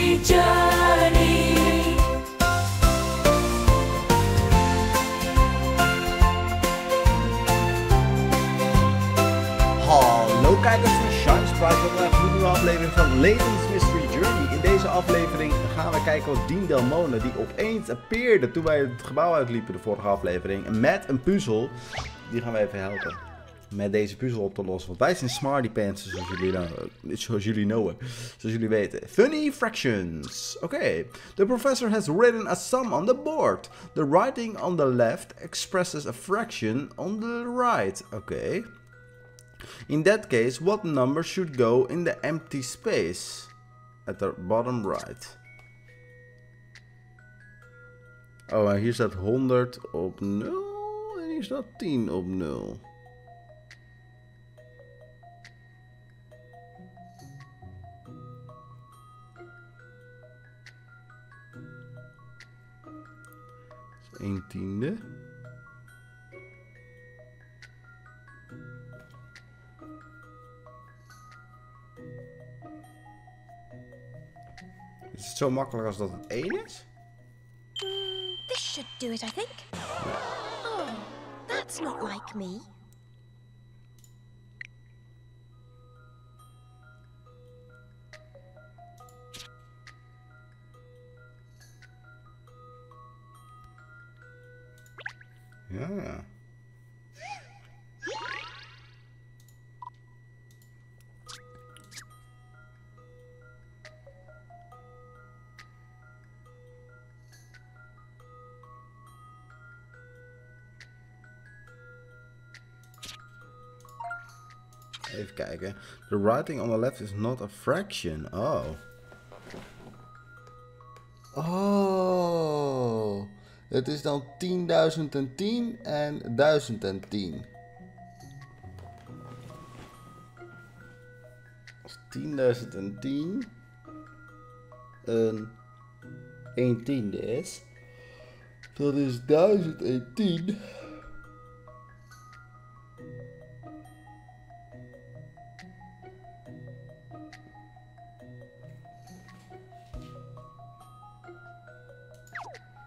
Mystery Journey. Hallo kijkers van Shine Surprise, vandaag een nieuwe aflevering van Legends Mystery Journey. In deze aflevering gaan we kijken wat Dean Delmona, die opeens appeerde toen wij het gebouw uitliepen de vorige aflevering, met een puzzel. Die gaan we even helpen met deze puzzel op te lossen. Want wij zijn Smarty Pants, zoals jullie weten. Funny Fractions. Okay. The professor has written a sum on the board. The writing on the left expresses a fraction on the right. Okay. In that case, what number should go in the empty space at the bottom right? Oh, en hier staat 100 op 0. En hier staat 10 op 0. Dus 1/10. Is het zo makkelijk als dat het 1 is? This should do it, I think. Oh, that's not like me. Ja. Even kijken. The writing on the left is not a fraction. Oh. Oh. Het is dan 10.010 en 1010. Als 10.010 een 1/10 is, dat is 1010.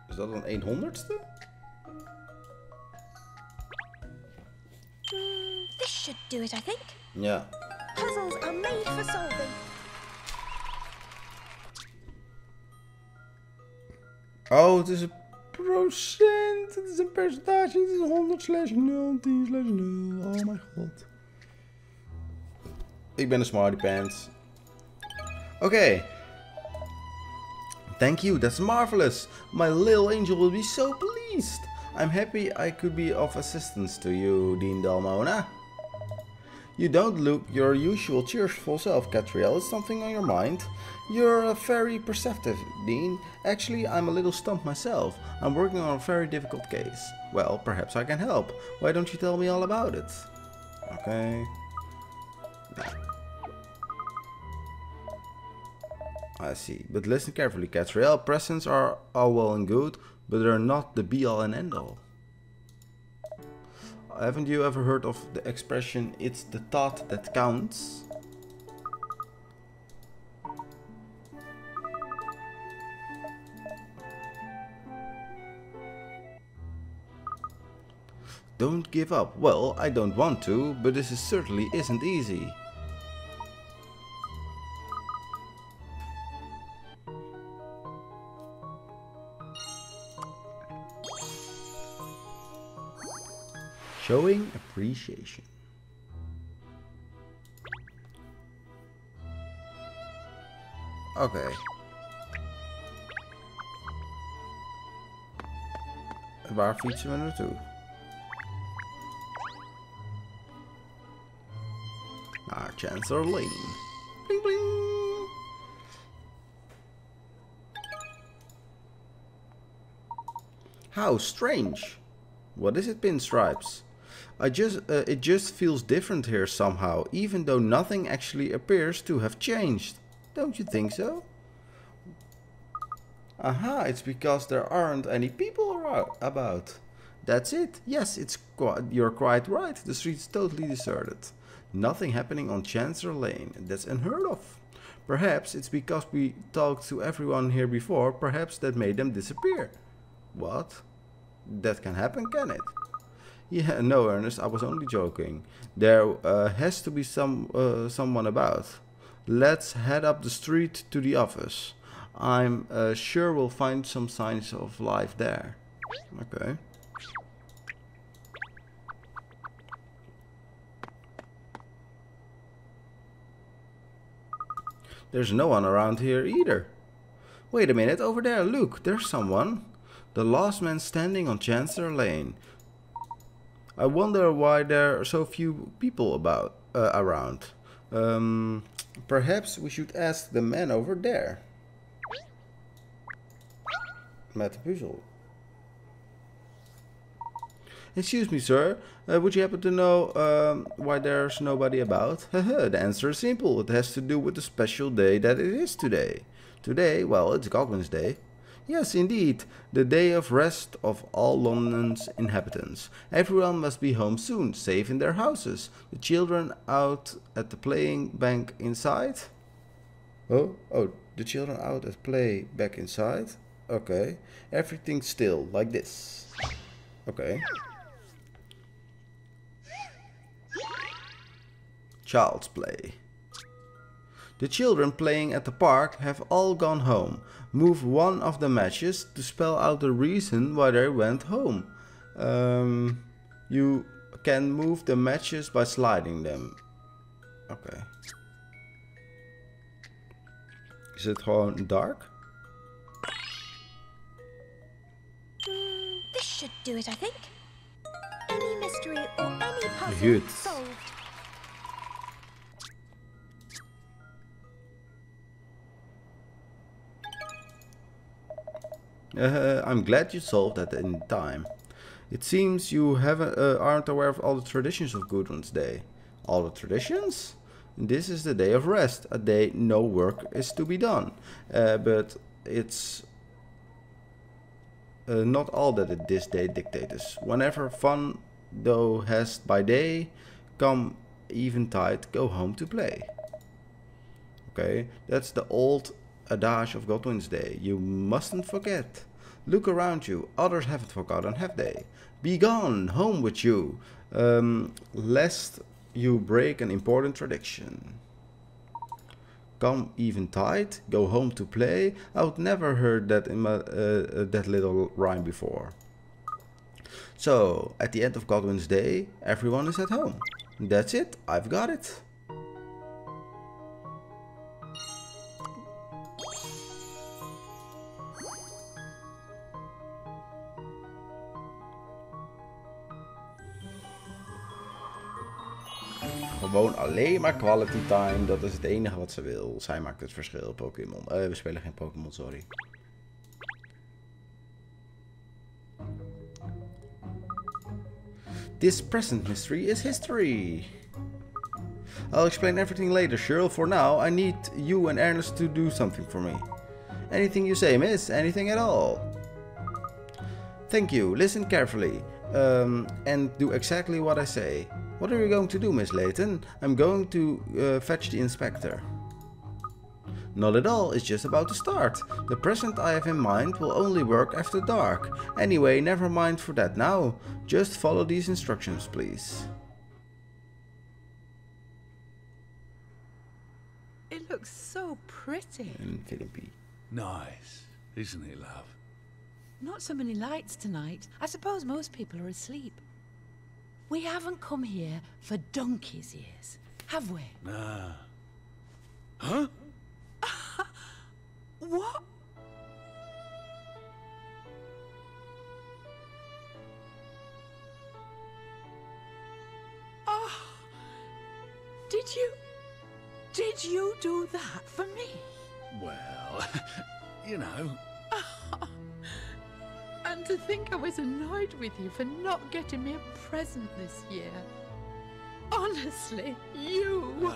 Is dat dan 100ste? This should do it, I think. Ja. Puzzles are made for solving. Oh, het is een procent. Het is een percentage. Het is 100/0, 10/0. Oh mijn god. Ik ben een Smarty Pants. Oké. Okay. Thank you, that's marvelous. My little angel will be so pleased. I'm happy I could be of assistance to you, Dean Delmona. You don't look your usual cheerful self, Katrielle. Is something on your mind? You're very perceptive, Dean. Actually, I'm a little stumped myself. I'm working on a very difficult case. Well, perhaps I can help. Why don't you tell me all about it? Okay. I see. But listen carefully, Katrielle. Presents are all well and good, but they're not the be-all and end-all. Haven't you ever heard of the expression, it's the thought that counts? Don't give up. Well, I don't want to, but this is certainly isn't easy. Showing appreciation. Okay. Waar fietsen we naartoe? Naar Chancellor Lane. Bling bling. How strange. What is it, Pinstripes? It just feels different here somehow, even though nothing actually appears to have changed. Don't you think so? Aha, it's because there aren't any people about. That's it. Yes, you're quite right. The street's totally deserted. Nothing happening on Chancellor Lane. That's unheard of. Perhaps it's because we talked to everyone here before. Perhaps that made them disappear. What? That can happen, can it? Yeah, no, Ernest, I was only joking. There has to be someone about. Let's head up the street to the office. I'm sure we'll find some signs of life there. Okay. There's no one around here either. Wait a minute, over there, look, there's someone. The last man standing on Chancellor Lane. I wonder why there are so few people about around. Perhaps we should ask the man over there. Matt Buzel. Excuse me, sir. Would you happen to know why there's nobody about? The answer is simple. It has to do with the special day that it is today. Today, well, it's Goblin's Day. Yes, indeed. The day of rest of all London's inhabitants. Everyone must be home soon, safe in their houses. The children out at the playing bank inside. Oh, the children out at play back inside. Okay. Everything still, like this. Okay. Child's play. The children playing at the park have all gone home. Move one of the matches to spell out the reason why they went home. You can move the matches by sliding them. Okay. Is it gewoon dark? This should do it, I think. Any mystery or any puzzle solved. I'm glad you solved that in time. It seems you haven't, aren't aware of all the traditions of Gudrun's Day. All the traditions? This is the day of rest, a day no work is to be done. But it's not all that it this day dictates. Whenever fun thou hast by day, come eventide, go home to play. Okay, that's the old adage of Goodwin's Day. You mustn't forget. Look around you. Others haven't forgotten, have they? Be gone, home with you, lest you break an important tradition. Come eventide, go home to play. I've never heard that in my, that little rhyme before. So, at the end of Goodwin's Day, everyone is at home. That's it. I've got it. Gewoon alleen maar quality time. Dat is het enige wat ze wil. Zij maakt het verschil, Pokémon. We spelen geen Pokémon, sorry. This present mystery is history. I'll explain everything later, Cheryl. For now, I need you and Ernest to do something for me. Anything you say, miss. Anything at all. Thank you. Listen carefully. And do exactly what I say. What are you going to do, Miss Layton? I'm going to fetch the inspector. Not at all, it's just about to start. The present I have in mind will only work after dark. Anyway, never mind for that now. Just follow these instructions, please. It looks so pretty. And Philippi. Nice, isn't it, love? Not so many lights tonight. I suppose most people are asleep. We haven't come here for donkey's ears, have we? Nah. Huh? What? Oh, did you do that for me? Well, you know. And to think I was annoyed with you for not getting me a present this year. Honestly, you.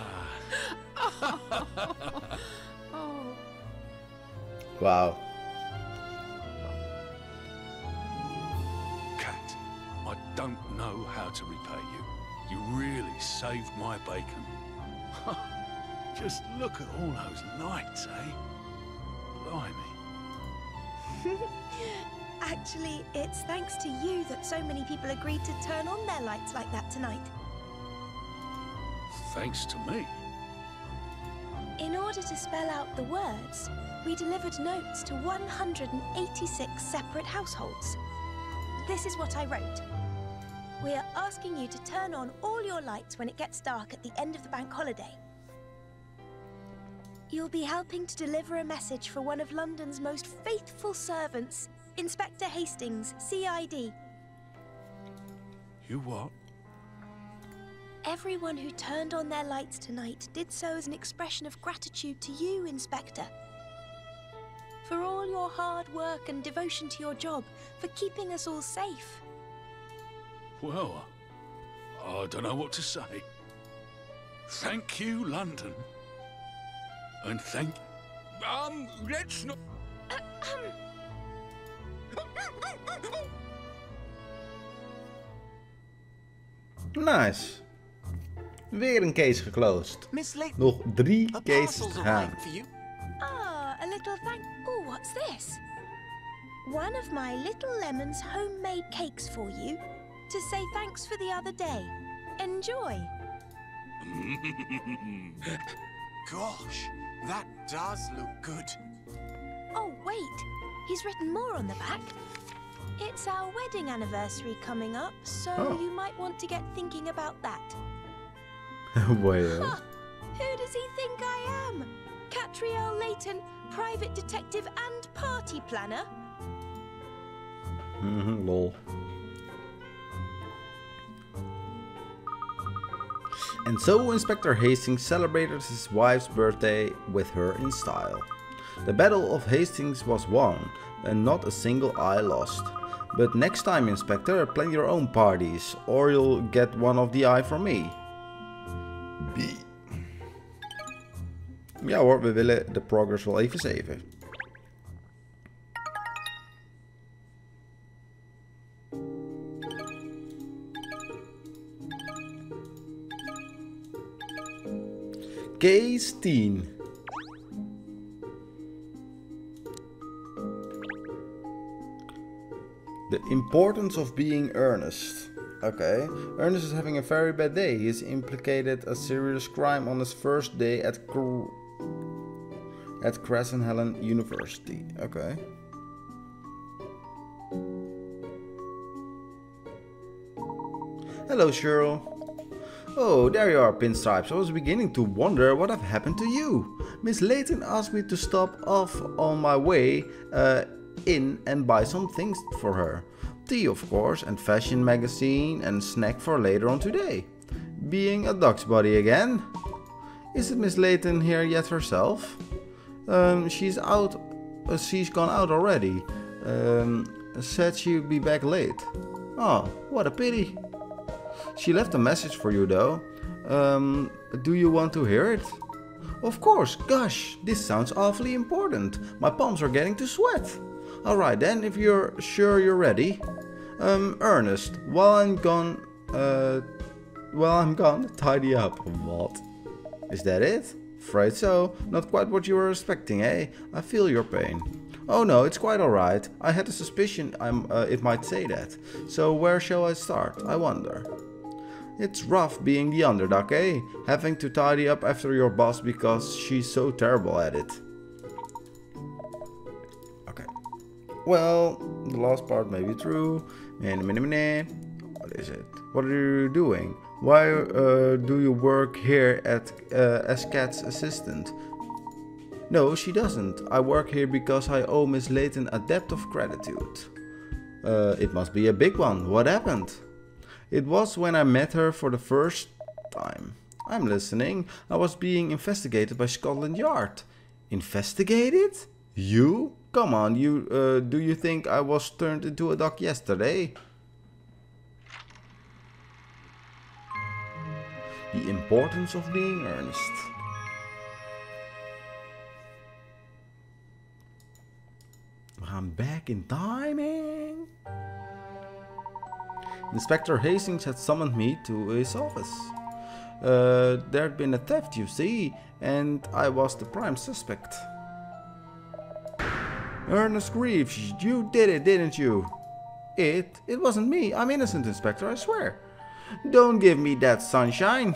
Oh. Wow. Cat, I don't know how to repay you. You really saved my bacon. Just look at all those lights, eh? Blimey. Actually, it's thanks to you that so many people agreed to turn on their lights like that tonight. Thanks to me? In order to spell out the words, we delivered notes to 186 separate households. This is what I wrote. We are asking you to turn on all your lights when it gets dark at the end of the bank holiday. You'll be helping to deliver a message for one of London's most faithful servants, Inspector Hastings, CID. You what? Everyone who turned on their lights tonight did so as an expression of gratitude to you, Inspector. For all your hard work and devotion to your job, for keeping us all safe. Well, I don't know what to say. Thank you, London. And thank... let's not... Nice. Weer een case geclosed. Nog 3 cases te gaan. Ah, a little thank... Oh, what's this? One of my Little Lemon's homemade cakes for you. To say thanks for the other day. Enjoy. Gosh, that does look good. Oh, wait. He's written more on the back. It's our wedding anniversary coming up, so you might want to get thinking about that. Well. Huh. Who does he think I am? Katrielle Layton, private detective and party planner. Lol. And so Inspector Hastings celebrated his wife's birthday with her in style. The Battle of Hastings was won, and not a single eye lost. But next time, Inspector, plan your own parties, or you'll get one of the eye from me. Ja hoor, we willen de progress wel even saven. Case 10. The importance of being earnest. Okay. Ernest is having a very bad day. He is implicated in a serious crime on his first day at Gressenheller University. Okay. Hello, Cheryl. Oh, there you are, Pinstripes. I was beginning to wonder what have happened to you. Miss Layton asked me to stop off on my way in and buy some things for her. Tea, of course, and fashion magazine and snack for later on today. Being a duck's body again. Isn't Miss Layton here yet herself? She's out. She's gone out already. Said she'd be back late. Oh, what a pity. She left a message for you though. Do you want to hear it? Of course. Gosh, this sounds awfully important. My palms are getting to sweat. Alright then, if you're sure you're ready. Ernest, while I'm gone, tidy up. What? Is that it? Afraid so. Not quite what you were expecting, eh? I feel your pain. Oh no, it's quite alright. I had a suspicion it might say that. So where shall I start, I wonder? It's rough being the underdog, eh? Having to tidy up after your boss because she's so terrible at it. Well, the last part may be true. What is it? What are you doing? Why do you work here as Kat's assistant? No, she doesn't. I work here because I owe Miss Layton a debt of gratitude. It must be a big one. What happened? It was when I met her for the first time. I'm listening. I was being investigated by Scotland Yard. Investigated? You? Come on, you, do you think I was turned into a duck yesterday? The importance of being earnest. We gaan back in time, man. Inspector Hastings had summoned me to his office. There'd been a theft, you see, and I was the prime suspect. Ernest Greaves, you did it, didn't you? It wasn't me. I'm innocent, Inspector, I swear. Don't give me that sunshine.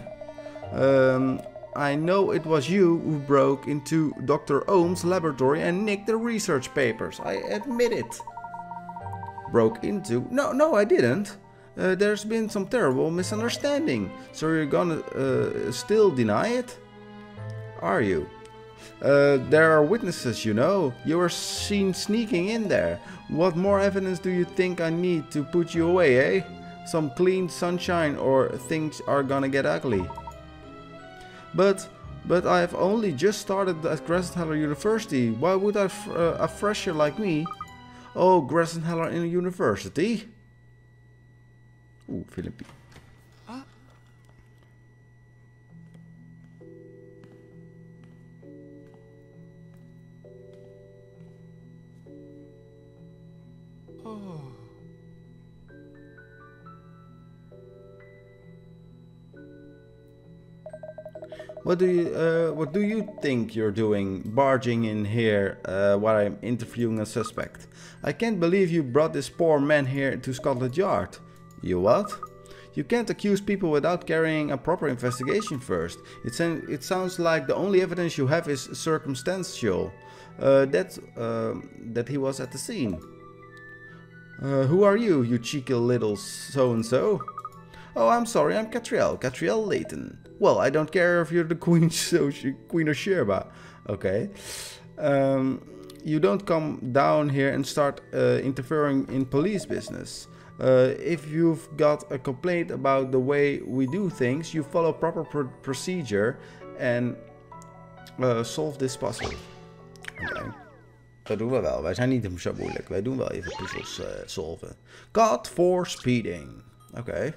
I know it was you who broke into Dr. Ohm's laboratory and nicked the research papers. I admit it. Broke into? No, I didn't. There's been some terrible misunderstanding. So you're gonna still deny it? Are you? There are witnesses, you know. You were seen sneaking in there. What more evidence do you think I need to put you away, eh? Some clean sunshine or things are gonna get ugly. But I've only just started at Gressenheller University. Why would a fresher like me? Oh, Gressenheller University. Ooh, Philippi. What do you think you're doing, barging in here while I'm interviewing a suspect? I can't believe you brought this poor man here to Scotland Yard. You what? You can't accuse people without carrying a proper investigation first. It sounds like the only evidence you have is circumstantial, that he was at the scene. Who are you, you cheeky little so-and-so? Oh, I'm sorry, I'm Katrielle Layton. Well, I don't care if you're the queen, so Queen of Sheba. Okay. You don't come down here and start interfering in police business. If you've got a complaint about the way we do things, you follow proper procedure and solve this puzzle. Okay. Dat doen we wel. Wij zijn niet zo moeilijk. Wij doen wel even puzzels solven. Caught for speeding. Okay.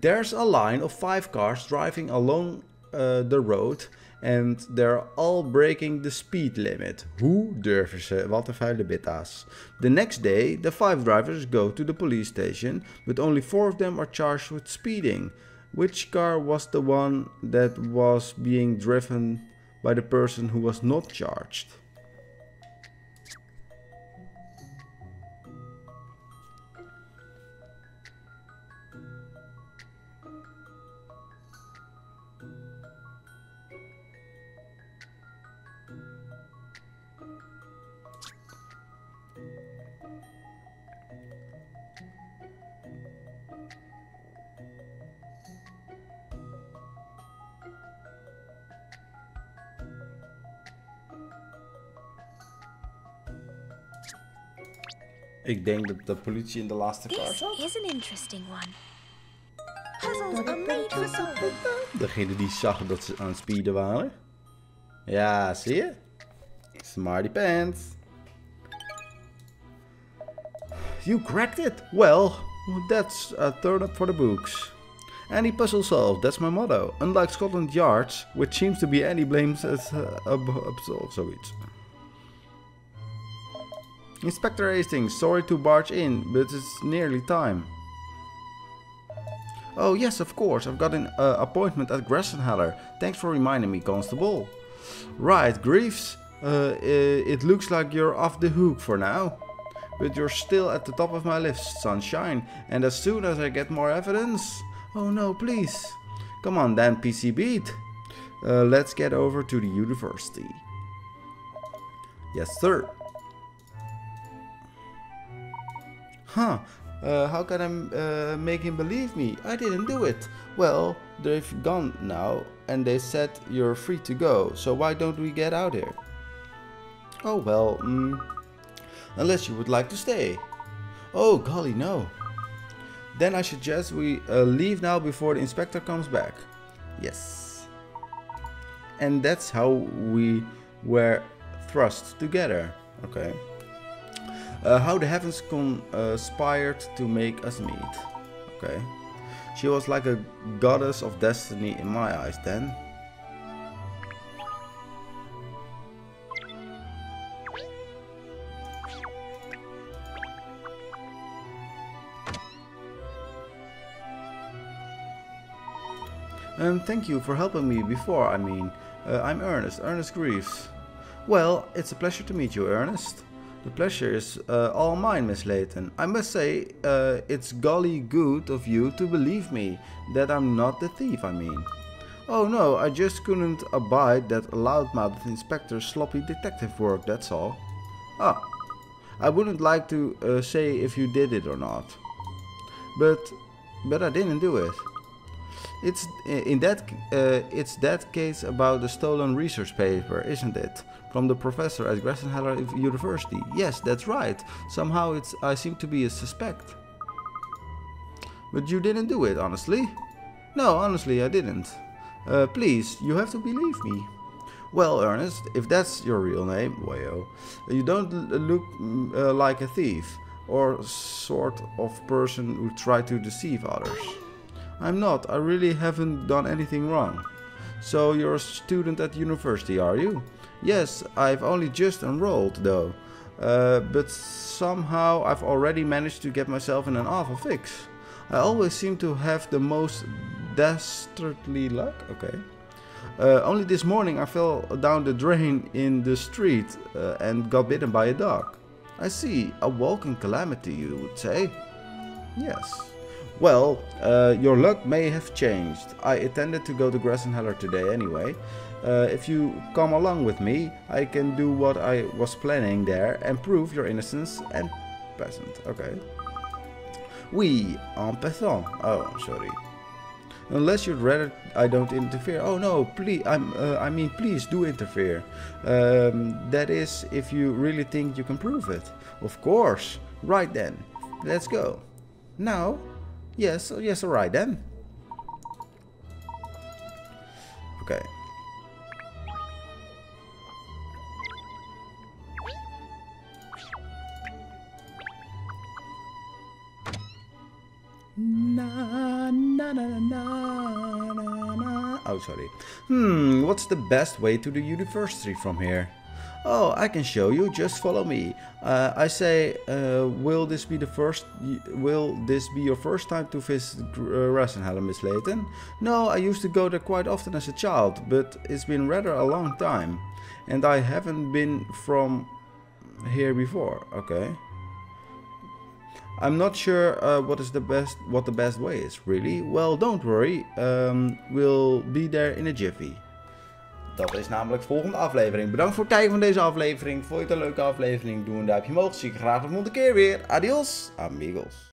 There's a line of 5 cars driving along the road and they're all breaking the speed limit. Hoe durven ze? Wat een vuile bitta's. The next day, the 5 drivers go to the police station, but only 4 of them are charged with speeding. Which car was the one that was being driven by the person who was not charged? Ik denk dat de politie in de laatste car zat. This is an interesting one. Puzzles are made for solving. Degene die zag dat ze aan het speeden waren. Ja, zie je? Smarty Pants. You cracked it. Well, that's a third up for the books. Any puzzle solved, that's my motto. Unlike Scotland Yard's, which seems to be any blames as absolved, zoiets. Inspector Hastings, sorry to barge in, but it's nearly time. Oh yes, of course, I've got an appointment at Gressenheller. Thanks for reminding me, Constable. Right, Greaves, it looks like you're off the hook for now. But you're still at the top of my list, sunshine. And as soon as I get more evidence... Oh no, please. Come on then, PC Beat. Let's get over to the university. Yes, sir. Huh, how can I make him believe me? I didn't do it. Well, they've gone now and they said you're free to go, so why don't we get out here? Oh well, unless you would like to stay. Oh golly no. Then I suggest we leave now before the inspector comes back. Yes. And that's how we were thrust together. Okay. How the heavens conspired to make us meet. Okay. She was like a goddess of destiny in my eyes then. Thank you for helping me before, I mean. I'm Ernest Greaves. Well, it's a pleasure to meet you, Ernest. The pleasure is all mine, Miss Layton. I must say, it's golly good of you to believe me, that I'm not the thief, I mean. Oh no, I just couldn't abide that loudmouthed inspector's sloppy detective work, that's all. Ah, I wouldn't like to say if you did it or not. But I didn't do it. It's that case about the stolen research paper, isn't it? From the professor at Gressenheller University. Yes, that's right. Somehow I seem to be a suspect. But you didn't do it, honestly? No, honestly, I didn't. Please, you have to believe me. Well, Ernest, if that's your real name, wayo, you don't look like a thief or sort of person who try to deceive others. I'm not. I really haven't done anything wrong. So you're a student at university, are you? Yes, I've only just enrolled though, but somehow I've already managed to get myself in an awful fix. I always seem to have the most dastardly luck. Okay. Only this morning I fell down the drain in the street and got bitten by a dog. I see, a walking calamity you would say. Yes. Well, your luck may have changed. I intended to go to Gressenheller today anyway. If you come along with me, I can do what I was planning there and prove your innocence and peasant. Okay. Oui, en passant. Oh, sorry. Unless you'd rather I don't interfere. Oh no, please, I mean please do interfere. That is, if you really think you can prove it. Of course. Right then. Let's go. Now? Yes, yes, alright then. Okay. Na, na, na, na, na, na. Oh, sorry. What's the best way to the university from here? Oh, I can show you. Just follow me. I say, will this be your first time to visit Rasenhallen, Miss Layton? No, I used to go there quite often as a child, but it's been rather a long time, and I haven't been from here before. Okay. I'm not sure what the best way is, really. Well, don't worry. We'll be there in a jiffy. Dat is namelijk volgende aflevering. Bedankt voor het kijken van deze aflevering. Vond je het een leuke aflevering? Doe een duimpje omhoog. Zie ik je graag de volgende keer weer. Adios, amigos.